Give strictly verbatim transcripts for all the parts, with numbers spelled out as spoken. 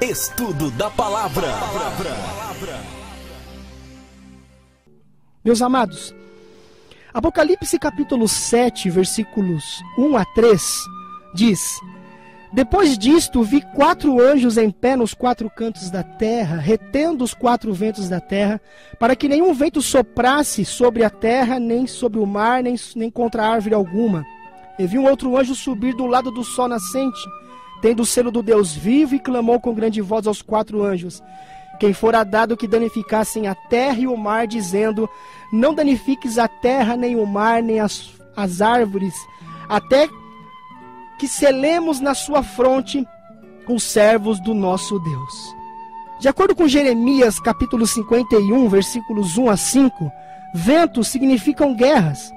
Estudo da Palavra. Meus amados, Apocalipse capítulo sete, versículos um a três, diz: Depois disto vi quatro anjos em pé nos quatro cantos da terra, retendo os quatro ventos da terra, para que nenhum vento soprasse sobre a terra, nem sobre o mar, nem, nem contra árvore alguma. E vi um outro anjo subir do lado do sol nascente, tendo o selo do Deus vivo, e clamou com grande voz aos quatro anjos: Quem fora dado que danificassem a terra e o mar, dizendo: Não danifiques a terra, nem o mar, nem as, as árvores, até que selemos na sua fronte os servos do nosso Deus. De acordo com Jeremias capítulo cinquenta e um, versículos um a cinco, ventos significam guerras.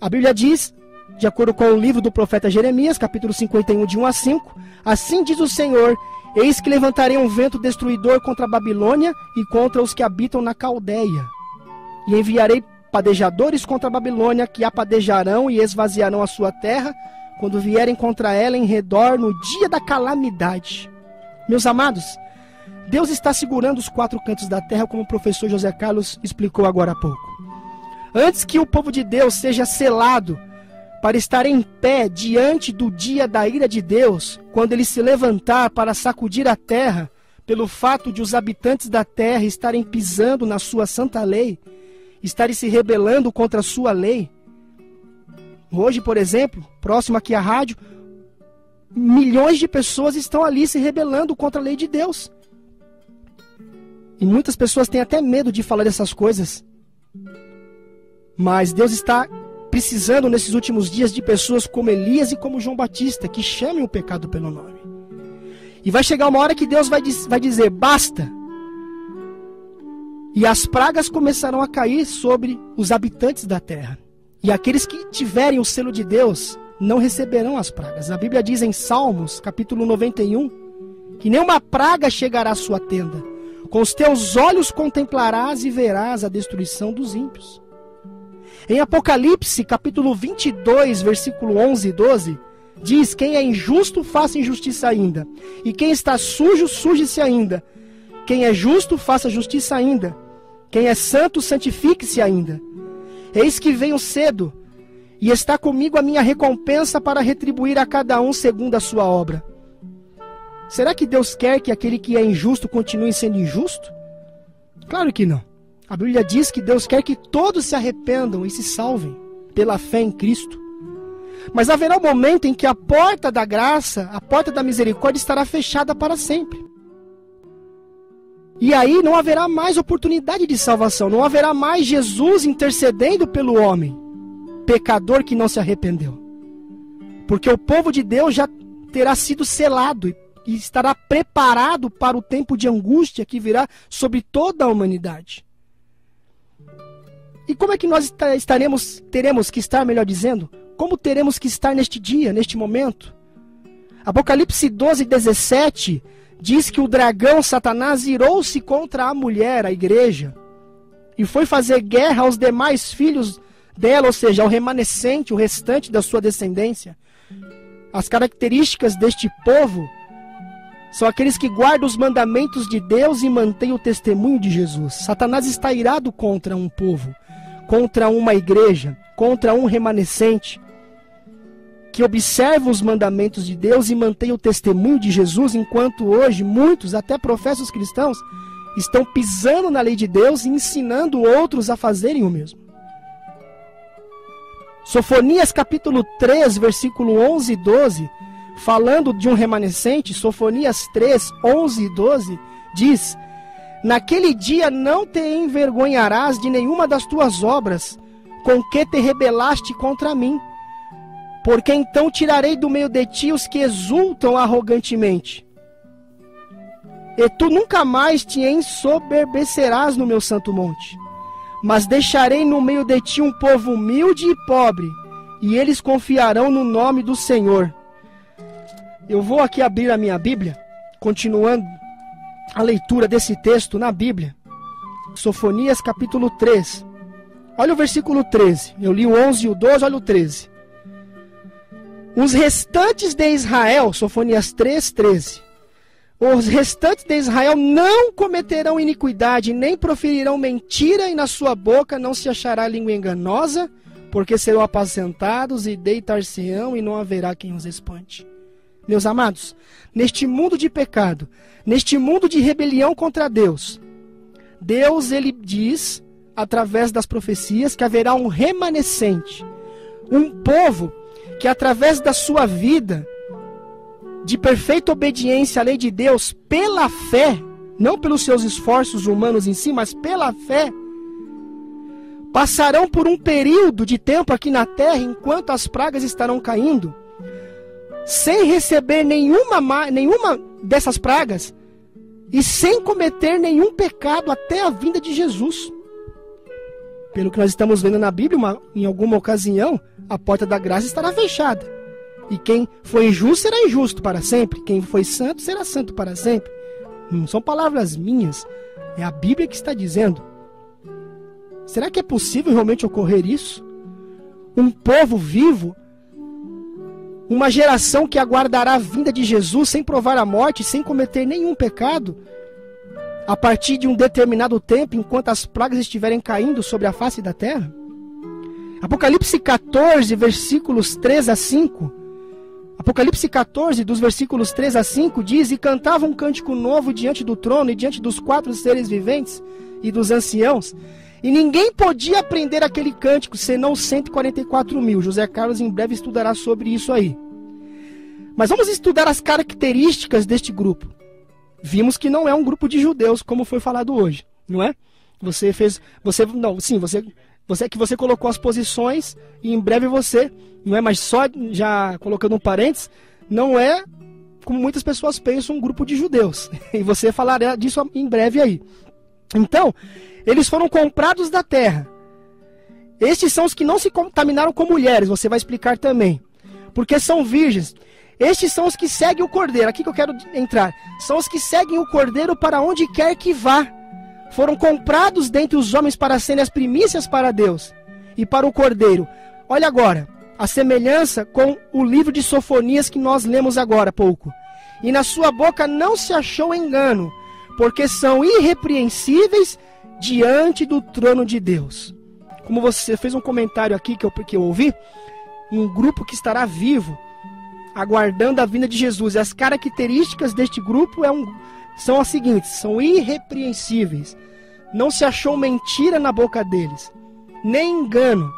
A Bíblia diz, de acordo com o livro do profeta Jeremias, capítulo cinquenta e um, de um a cinco, assim diz o Senhor: Eis que levantarei um vento destruidor contra a Babilônia e contra os que habitam na Caldeia, e enviarei padejadores contra a Babilônia, que a padejarão e esvaziarão a sua terra, quando vierem contra ela em redor no dia da calamidade. Meus amados, Deus está segurando os quatro cantos da terra, como o professor José Carlos explicou agora há pouco. Antes que o povo de Deus seja selado para estar em pé diante do dia da ira de Deus, quando ele se levantar para sacudir a terra, pelo fato de os habitantes da terra estarem pisando na sua santa lei, estarem se rebelando contra a sua lei. Hoje, por exemplo, próximo aqui à rádio, milhões de pessoas estão ali se rebelando contra a lei de Deus. E muitas pessoas têm até medo de falar dessas coisas. Mas Deus está precisando nesses últimos dias de pessoas como Elias e como João Batista, que chamem o pecado pelo nome. E vai chegar uma hora que Deus vai, diz, vai dizer: basta. E as pragas começarão a cair sobre os habitantes da terra. E aqueles que tiverem o selo de Deus não receberão as pragas. A Bíblia diz em Salmos, capítulo noventa e um, que nenhuma praga chegará à sua tenda. Com os teus olhos contemplarás e verás a destruição dos ímpios. Em Apocalipse, capítulo vinte e dois, versículo onze e doze, diz: Quem é injusto, faça injustiça ainda. E quem está sujo, suje-se ainda. Quem é justo, faça justiça ainda. Quem é santo, santifique-se ainda. Eis que venho cedo, e está comigo a minha recompensa para retribuir a cada um segundo a sua obra. Será que Deus quer que aquele que é injusto continue sendo injusto? Claro que não. A Bíblia diz que Deus quer que todos se arrependam e se salvem pela fé em Cristo. Mas haverá um momento em que a porta da graça, a porta da misericórdia, estará fechada para sempre. E aí não haverá mais oportunidade de salvação, não haverá mais Jesus intercedendo pelo homem, pecador que não se arrependeu. Porque o povo de Deus já terá sido selado e estará preparado para o tempo de angústia que virá sobre toda a humanidade. E como é que nós estaremos, teremos que estar, melhor dizendo, como teremos que estar neste dia, neste momento? Apocalipse doze, dezessete diz que o dragão Satanás irou-se contra a mulher, a igreja, e foi fazer guerra aos demais filhos dela, ou seja, ao remanescente, o restante da sua descendência. As características deste povo são aqueles que guardam os mandamentos de Deus e mantêm o testemunho de Jesus. Satanás está irado contra um povo, contra uma igreja, contra um remanescente que observa os mandamentos de Deus e mantém o testemunho de Jesus, enquanto hoje muitos, até professos cristãos, estão pisando na lei de Deus e ensinando outros a fazerem o mesmo. Sofonias capítulo três, versículo onze e doze, falando de um remanescente, Sofonias três, onze e doze, diz: Naquele dia não te envergonharás de nenhuma das tuas obras, com que te rebelaste contra mim. Porque então tirarei do meio de ti os que exultam arrogantemente. E tu nunca mais te ensoberbecerás no meu santo monte. Mas deixarei no meio de ti um povo humilde e pobre, e eles confiarão no nome do Senhor. Eu vou aqui abrir a minha Bíblia, continuando a leitura desse texto na Bíblia. Sofonias capítulo três. Olha o versículo treze. Eu li o onze e o doze, olha o treze. Os restantes de Israel, Sofonias três, treze. Os restantes de Israel não cometerão iniquidade, nem proferirão mentira, e na sua boca não se achará língua enganosa, porque serão apacentados e deitar-se-ão, e não haverá quem os espante. Meus amados, neste mundo de pecado, neste mundo de rebelião contra Deus, Deus ele diz, através das profecias, que haverá um remanescente, um povo que através da sua vida, de perfeita obediência à lei de Deus, pela fé, não pelos seus esforços humanos em si, mas pela fé, passarão por um período de tempo aqui na terra, enquanto as pragas estarão caindo, sem receber nenhuma, nenhuma dessas pragas, e sem cometer nenhum pecado até a vinda de Jesus. Pelo que nós estamos vendo na Bíblia, uma, em alguma ocasião, a porta da graça estará fechada. E quem foi injusto será injusto para sempre. Quem foi santo será santo para sempre. Não são palavras minhas. É a Bíblia que está dizendo. Será que é possível realmente ocorrer isso? Um povo vivo, uma geração que aguardará a vinda de Jesus sem provar a morte, sem cometer nenhum pecado, a partir de um determinado tempo, enquanto as pragas estiverem caindo sobre a face da terra? Apocalipse quatorze, versículos três a cinco. Apocalipse quatorze, dos versículos três a cinco, diz: E cantava um cântico novo diante do trono e diante dos quatro seres viventes e dos anciãos, e ninguém podia aprender aquele cântico, senão cento e quarenta e quatro mil. José Carlos em breve estudará sobre isso aí. Mas vamos estudar as características deste grupo. Vimos que não é um grupo de judeus, como foi falado hoje, não é? Você fez... Você, não, sim, você... Você, que você colocou as posições e em breve você, não é mais só, já colocando um parênteses, não é, como muitas pessoas pensam, um grupo de judeus. E você falará disso em breve aí. Então, eles foram comprados da terra. Estes são os que não se contaminaram com mulheres, você vai explicar também. Porque são virgens. Estes são os que seguem o cordeiro, aqui que eu quero entrar. São os que seguem o cordeiro para onde quer que vá. Foram comprados dentre os homens para serem as primícias para Deus e para o Cordeiro. Olha agora, a semelhança com o livro de Sofonias que nós lemos agora há pouco. E na sua boca não se achou engano, porque são irrepreensíveis diante do trono de Deus. Como você fez um comentário aqui que eu, que eu ouvi, um grupo que estará vivo, aguardando a vinda de Jesus. E as características deste grupo é um... são as seguintes: são irrepreensíveis, não se achou mentira na boca deles, nem engano.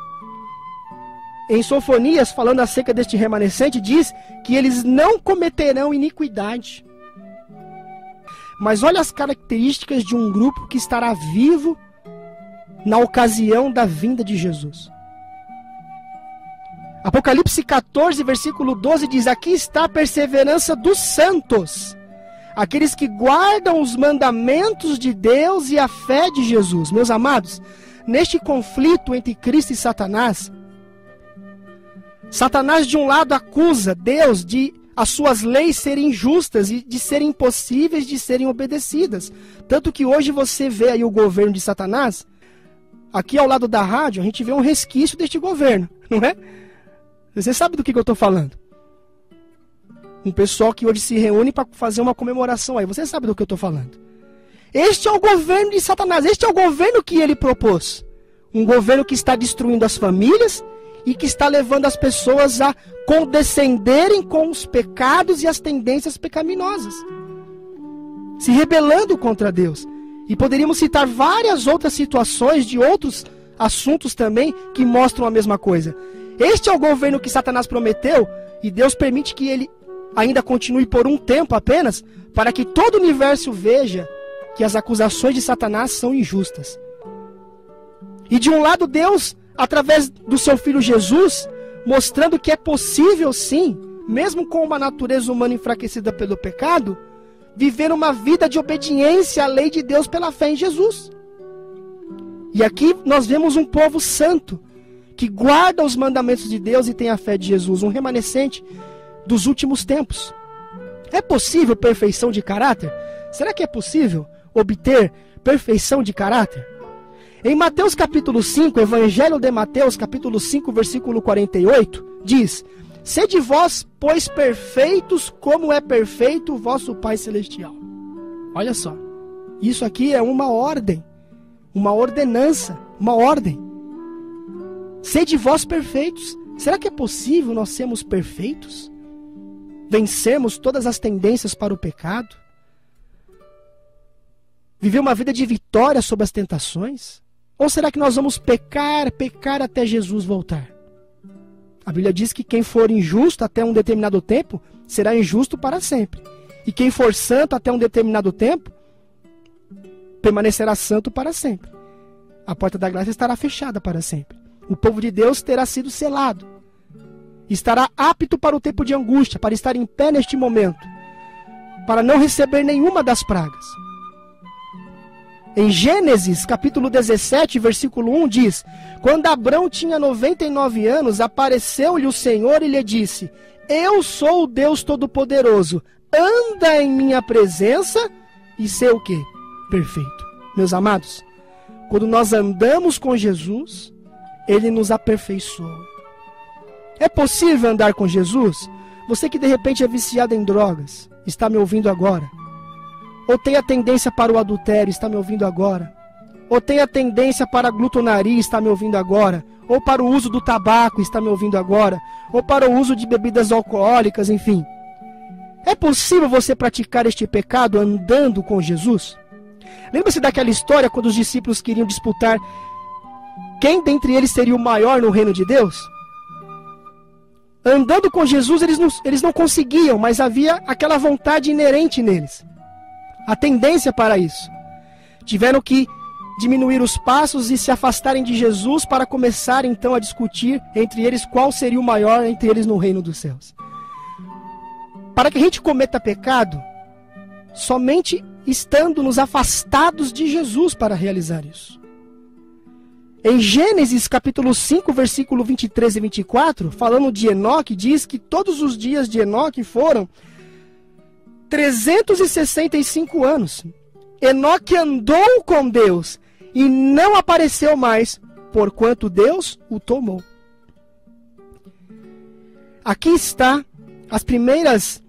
Em Sofonias, falando acerca deste remanescente, diz que eles não cometerão iniquidade. Mas olha as características de um grupo que estará vivo na ocasião da vinda de Jesus. Apocalipse quatorze, versículo doze diz: Aqui está a perseverança dos santos, aqueles que guardam os mandamentos de Deus e a fé de Jesus. Meus amados, neste conflito entre Cristo e Satanás, Satanás de um lado acusa Deus de as suas leis serem injustas e de serem impossíveis de serem obedecidas. Tanto que hoje você vê aí o governo de Satanás, aqui ao lado da rádio, a gente vê um resquício deste governo, não é? Você sabe do que eu estou falando. Um pessoal que hoje se reúne para fazer uma comemoração aí. Você sabe do que eu estou falando. Este é o governo de Satanás. Este é o governo que ele propôs. Um governo que está destruindo as famílias e que está levando as pessoas a condescenderem com os pecados e as tendências pecaminosas, se rebelando contra Deus. E poderíamos citar várias outras situações de outros assuntos também que mostram a mesma coisa. Este é o governo que Satanás prometeu e Deus permite que ele ainda continue por um tempo apenas, para que todo o universo veja que as acusações de Satanás são injustas. E de um lado Deus, através do seu Filho Jesus, mostrando que é possível sim, mesmo com uma natureza humana enfraquecida pelo pecado, viver uma vida de obediência à lei de Deus pela fé em Jesus. E aqui nós vemos um povo santo, que guarda os mandamentos de Deus e tem a fé de Jesus, um remanescente dos últimos tempos. É possível perfeição de caráter? Será que é possível obter perfeição de caráter? Em Mateus capítulo cinco, Evangelho de Mateus capítulo cinco, versículo quarenta e oito, diz: Sede vós, pois, perfeitos, como é perfeito o vosso Pai Celestial. Olha só, isso aqui é uma ordem, uma ordenança, uma ordem. Sede vós perfeitos. Será que é possível nós sermos perfeitos? Vencermos todas as tendências para o pecado? Viver uma vida de vitória sobre as tentações? Ou será que nós vamos pecar, pecar até Jesus voltar? A Bíblia diz que quem for injusto até um determinado tempo, será injusto para sempre. E quem for santo até um determinado tempo, permanecerá santo para sempre. A porta da graça estará fechada para sempre. O povo de Deus terá sido selado. Estará apto para o tempo de angústia, para estar em pé neste momento. Para não receber nenhuma das pragas. Em Gênesis, capítulo dezessete, versículo um, diz: quando Abrão tinha noventa e nove anos, apareceu-lhe o Senhor e lhe disse: eu sou o Deus Todo-Poderoso, anda em minha presença e sei o quê? Perfeito. Meus amados, quando nós andamos com Jesus, Ele nos aperfeiçoa. É possível andar com Jesus? Você que de repente é viciado em drogas, está me ouvindo agora. Ou tem a tendência para o adultério, está me ouvindo agora. Ou tem a tendência para a glutonaria, está me ouvindo agora. Ou para o uso do tabaco, está me ouvindo agora. Ou para o uso de bebidas alcoólicas, enfim. É possível você praticar este pecado andando com Jesus? Lembra-se daquela história quando os discípulos queriam disputar quem dentre eles seria o maior no reino de Deus? Andando com Jesus eles não, eles não conseguiam, mas havia aquela vontade inerente neles. A tendência para isso. Tiveram que diminuir os passos e se afastarem de Jesus para começar então a discutir entre eles qual seria o maior entre eles no reino dos céus. Para que a gente cometa pecado, somente estando nos afastados de Jesus para realizar isso. Em Gênesis capítulo cinco, versículo vinte e três e vinte e quatro, falando de Enoque, diz que todos os dias de Enoque foram trezentos e sessenta e cinco anos. Enoque andou com Deus e não apareceu mais, porquanto Deus o tomou. Aqui está as primeiras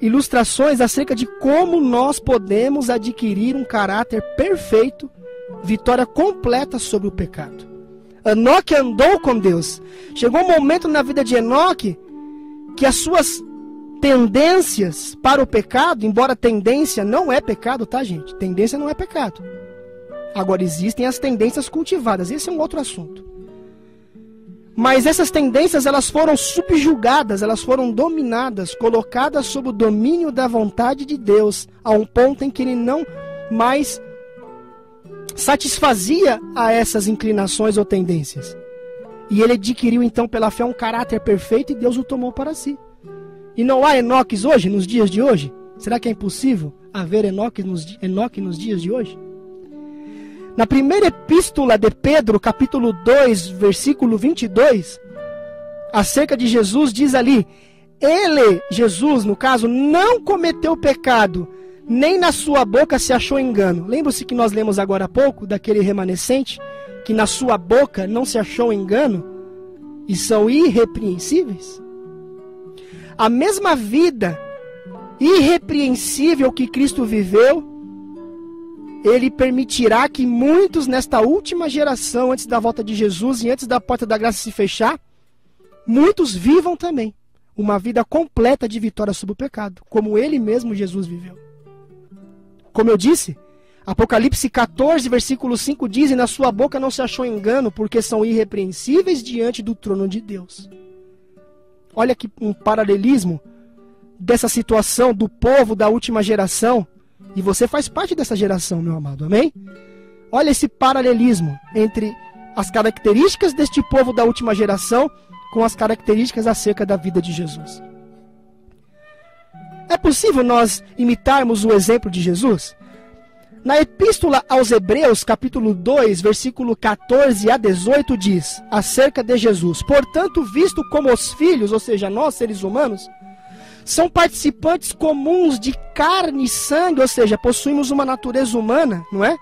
ilustrações acerca de como nós podemos adquirir um caráter perfeito, vitória completa sobre o pecado. Enoque andou com Deus. Chegou um momento na vida de Enoque que as suas tendências para o pecado, embora tendência não é pecado, tá gente? Tendência não é pecado. Agora existem as tendências cultivadas, esse é um outro assunto. Mas essas tendências, elas foram subjugadas, elas foram dominadas, colocadas sob o domínio da vontade de Deus, a um ponto em que Ele não mais satisfazia a essas inclinações ou tendências. E Ele adquiriu então pela fé um caráter perfeito e Deus o tomou para si. E não há Enoques hoje, nos dias de hoje? Será que é impossível haver Enoque nos, Enoque nos dias de hoje? Na primeira epístola de Pedro, capítulo dois, versículo vinte e dois, acerca de Jesus diz ali: Ele, Jesus no caso, não cometeu pecado, nem na sua boca se achou engano. Lembra-se que nós lemos agora há pouco daquele remanescente que na sua boca não se achou engano e são irrepreensíveis? A mesma vida irrepreensível que Cristo viveu, Ele permitirá que muitos nesta última geração, antes da volta de Jesus e antes da porta da graça se fechar, muitos vivam também uma vida completa de vitória sobre o pecado, como Ele mesmo, Jesus, viveu. Como eu disse, Apocalipse catorze, versículo cinco diz: e na sua boca não se achou engano, porque são irrepreensíveis diante do trono de Deus. Olha que um paralelismo dessa situação do povo da última geração. E você faz parte dessa geração, meu amado, amém? Olha esse paralelismo entre as características deste povo da última geração com as características acerca da vida de Jesus. É possível nós imitarmos o exemplo de Jesus? Na epístola aos Hebreus, capítulo dois, versículo catorze a dezoito, diz acerca de Jesus: portanto, visto como os filhos, ou seja, nós seres humanos, são participantes comuns de carne e sangue, ou seja, possuímos uma natureza humana, não é?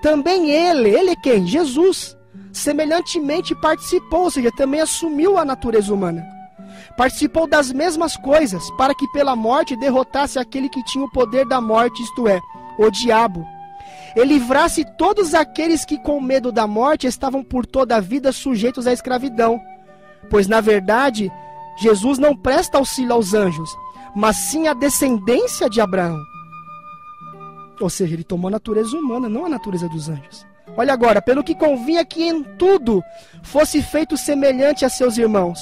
Também ele, ele é quem? Jesus, semelhantemente participou, ou seja, também assumiu a natureza humana. participou das mesmas coisas, para que pela morte derrotasse aquele que tinha o poder da morte, isto é, o diabo, e livrasse todos aqueles que com medo da morte estavam por toda a vida sujeitos à escravidão. Pois, na verdade, Jesus não presta auxílio aos anjos, mas sim à descendência de Abraão. Ou seja, ele tomou a natureza humana, não a natureza dos anjos. Olha agora, pelo que convinha que em tudo fosse feito semelhante a seus irmãos,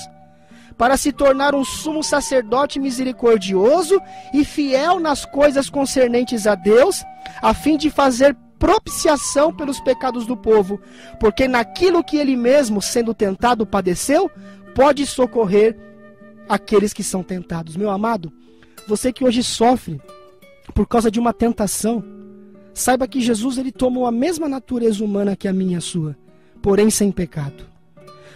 para se tornar um sumo sacerdote misericordioso e fiel nas coisas concernentes a Deus, a fim de fazer propiciação pelos pecados do povo, porque naquilo que ele mesmo, sendo tentado, padeceu, pode socorrer aqueles que são tentados. Meu amado, você que hoje sofre por causa de uma tentação, saiba que Jesus ele tomou a mesma natureza humana que a minha e a sua, porém sem pecado.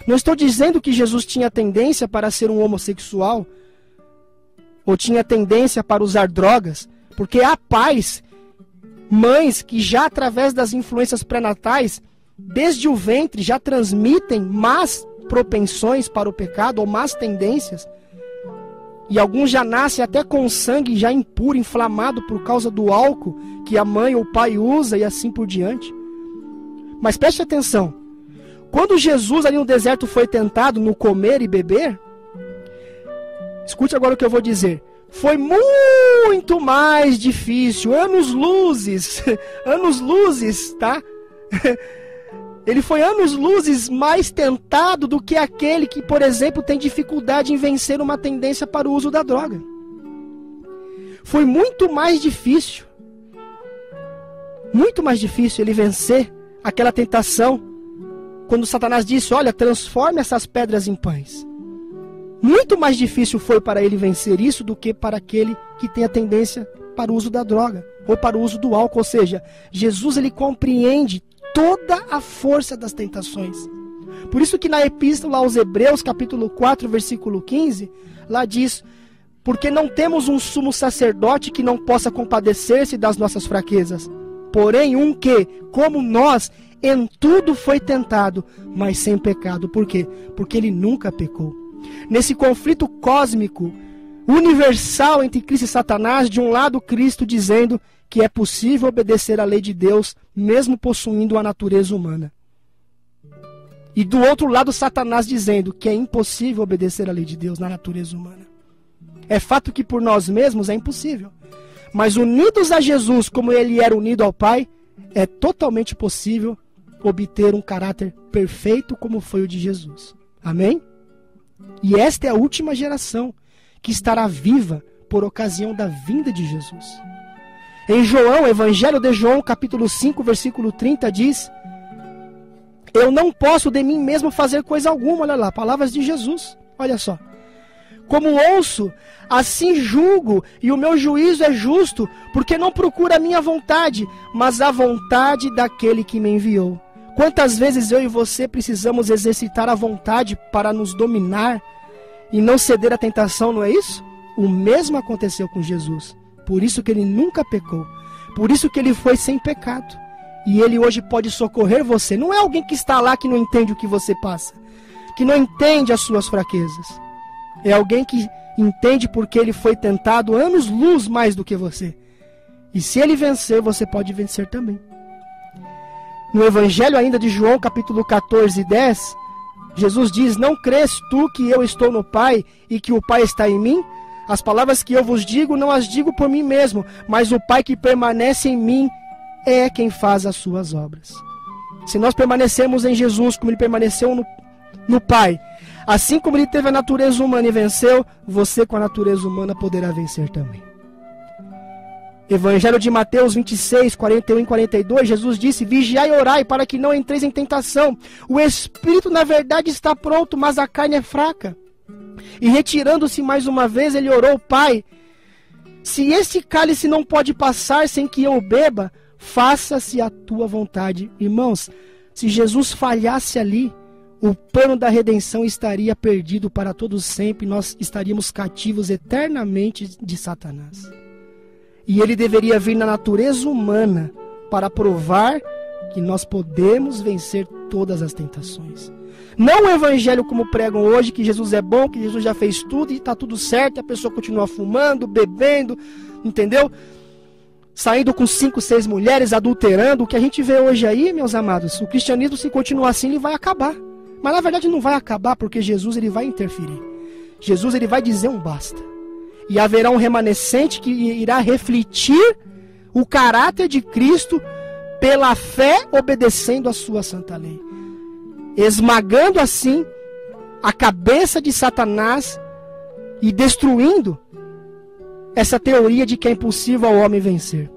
Não estou dizendo que Jesus tinha tendência para ser um homossexual, ou tinha tendência para usar drogas, porque há pais, mães que já através das influências pré-natais, desde o ventre, já transmitem más propensões para o pecado, ou más tendências, e alguns já nascem até com sangue já impuro, inflamado por causa do álcool que a mãe ou o pai usa e assim por diante. Mas preste atenção, quando Jesus ali no deserto foi tentado no comer e beber, escute agora o que eu vou dizer, foi muito mais difícil, anos luzes, anos luzes, tá? Ele foi anos luzes mais tentado do que aquele que, por exemplo, tem dificuldade em vencer uma tendência para o uso da droga. Foi muito mais difícil, muito mais difícil ele vencer aquela tentação, quando Satanás disse, olha, transforme essas pedras em pães. Muito mais difícil foi para ele vencer isso do que para aquele que tem a tendência para o uso da droga, ou para o uso do álcool, ou seja, Jesus ele compreende toda a força das tentações. Por isso que na epístola aos Hebreus, capítulo quatro, versículo quinze, lá diz, porque não temos um sumo sacerdote que não possa compadecer-se das nossas fraquezas, porém um que, como nós, em tudo foi tentado, mas sem pecado. Por quê? Porque ele nunca pecou. Nesse conflito cósmico, universal entre Cristo e Satanás, de um lado Cristo dizendo que é possível obedecer à lei de Deus, mesmo possuindo a natureza humana. E do outro lado, Satanás dizendo que é impossível obedecer à lei de Deus na natureza humana. É fato que por nós mesmos é impossível. Mas unidos a Jesus, como ele era unido ao Pai, é totalmente possível obter um caráter perfeito como foi o de Jesus. Amém? E esta é a última geração que estará viva por ocasião da vinda de Jesus. Em João, Evangelho de João, capítulo cinco, versículo trinta, diz, eu não posso de mim mesmo fazer coisa alguma, olha lá, palavras de Jesus, olha só. Como ouço, assim julgo, e o meu juízo é justo, porque não procura a minha vontade, mas a vontade daquele que me enviou. Quantas vezes eu e você precisamos exercitar a vontade para nos dominar e não ceder à tentação, não é isso? O mesmo aconteceu com Jesus. Por isso que ele nunca pecou. Por isso que ele foi sem pecado. E ele hoje pode socorrer você. Não é alguém que está lá que não entende o que você passa, que não entende as suas fraquezas. É alguém que entende porque ele foi tentado anos-luz mais do que você. E se ele vencer, você pode vencer também. No Evangelho ainda de João, capítulo quatorze, dez, Jesus diz, não crês tu que eu estou no Pai e que o Pai está em mim? As palavras que eu vos digo, não as digo por mim mesmo, mas o Pai que permanece em mim é quem faz as suas obras. Se nós permanecemos em Jesus como ele permaneceu no, no Pai, assim como ele teve a natureza humana e venceu, você com a natureza humana poderá vencer também. Evangelho de Mateus vinte e seis, quarenta e um e quarenta e dois, Jesus disse, vigiai e orai para que não entreis em tentação. O Espírito na verdade está pronto, mas a carne é fraca. E retirando-se mais uma vez, ele orou, Pai, se esse cálice não pode passar sem que eu o beba, faça-se a tua vontade. Irmãos, se Jesus falhasse ali, o plano da redenção estaria perdido para todos sempre, nós estaríamos cativos eternamente de Satanás. E ele deveria vir na natureza humana para provar que nós podemos vencer todas as tentações. Não o evangelho como pregam hoje, que Jesus é bom, que Jesus já fez tudo e está tudo certo, e a pessoa continua fumando, bebendo, entendeu? Saindo com cinco, seis mulheres, adulterando. O que a gente vê hoje aí, meus amados, o cristianismo, se continuar assim, ele vai acabar. Mas na verdade não vai acabar, porque Jesus ele vai interferir. Jesus ele vai dizer um basta. E haverá um remanescente que irá refletir o caráter de Cristo pela fé, obedecendo a sua santa lei, esmagando assim a cabeça de Satanás e destruindo essa teoria de que é impossível ao homem vencer.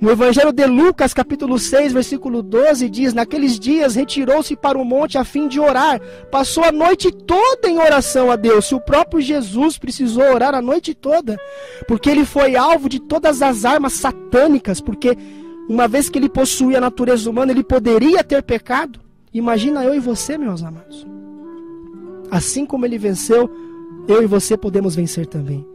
No Evangelho de Lucas, capítulo seis, versículo doze, diz: naqueles dias retirou-se para o monte a fim de orar. Passou a noite toda em oração a Deus. Se o próprio Jesus precisou orar a noite toda, porque ele foi alvo de todas as armas satânicas, porque uma vez que ele possuía a natureza humana, ele poderia ter pecado. Imagina eu e você, meus amados. Assim como ele venceu, eu e você podemos vencer também.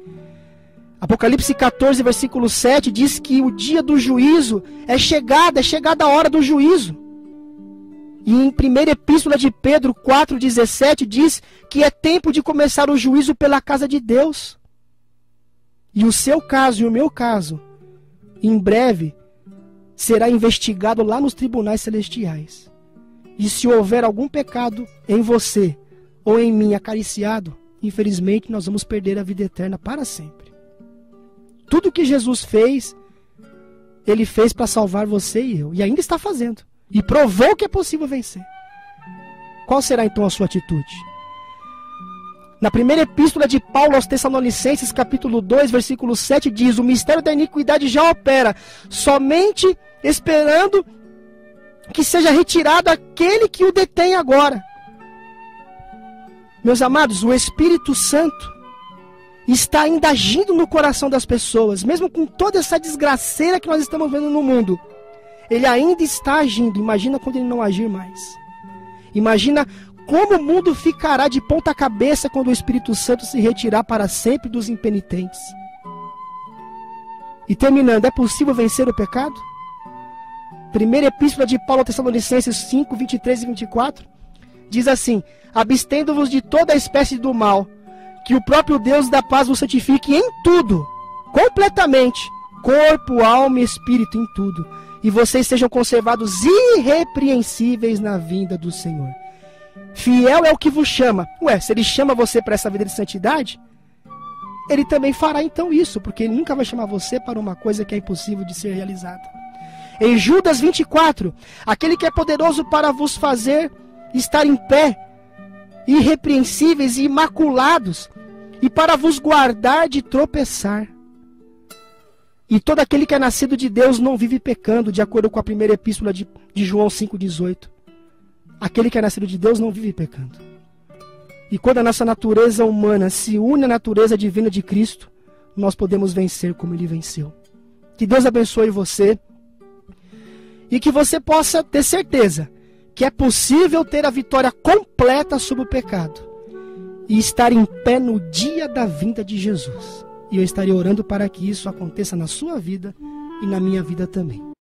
Apocalipse quatorze, versículo sete, diz que o dia do juízo é chegada, é chegada a hora do juízo. E em primeira epístola de Pedro quatro, dezessete, diz que é tempo de começar o juízo pela casa de Deus. E o seu caso e o meu caso, em breve, será investigado lá nos tribunais celestiais. E se houver algum pecado em você ou em mim acariciado, infelizmente nós vamos perder a vida eterna para sempre. Tudo que Jesus fez, ele fez para salvar você e eu. E ainda está fazendo. E provou que é possível vencer. Qual será então a sua atitude? Na primeira epístola de Paulo aos Tessalonicenses, capítulo dois, versículo sete, diz: o mistério da iniquidade já opera, somente esperando que seja retirado aquele que o detém agora. Meus amados, o Espírito Santo está ainda agindo no coração das pessoas, mesmo com toda essa desgraceira que nós estamos vendo no mundo. Ele ainda está agindo. Imagina quando ele não agir mais. Imagina como o mundo ficará de ponta cabeça quando o Espírito Santo se retirar para sempre dos impenitentes. E terminando, é possível vencer o pecado? Primeira Epístola de Paulo a Tessalonicenses cinco, vinte e três e vinte e quatro diz assim: abstendo-vos de toda espécie do mal, que o próprio Deus da paz vos santifique em tudo, completamente, corpo, alma e espírito, em tudo. E vocês sejam conservados irrepreensíveis na vinda do Senhor. Fiel é o que vos chama. Ué, se ele chama você para essa vida de santidade, ele também fará então isso, porque ele nunca vai chamar você para uma coisa que é impossível de ser realizada. Em Judas vinte e quatro, aquele que é poderoso para vos fazer estar em pé, irrepreensíveis e imaculados, e para vos guardar de tropeçar. E todo aquele que é nascido de Deus não vive pecando, de acordo com a primeira epístola de, de João cinco, dezoito. Aquele que é nascido de Deus não vive pecando. E quando a nossa natureza humana se une à natureza divina de Cristo, nós podemos vencer como ele venceu. Que Deus abençoe você e que você possa ter certeza que é possível ter a vitória completa sobre o pecado e estar em pé no dia da vinda de Jesus. E eu estarei orando para que isso aconteça na sua vida e na minha vida também.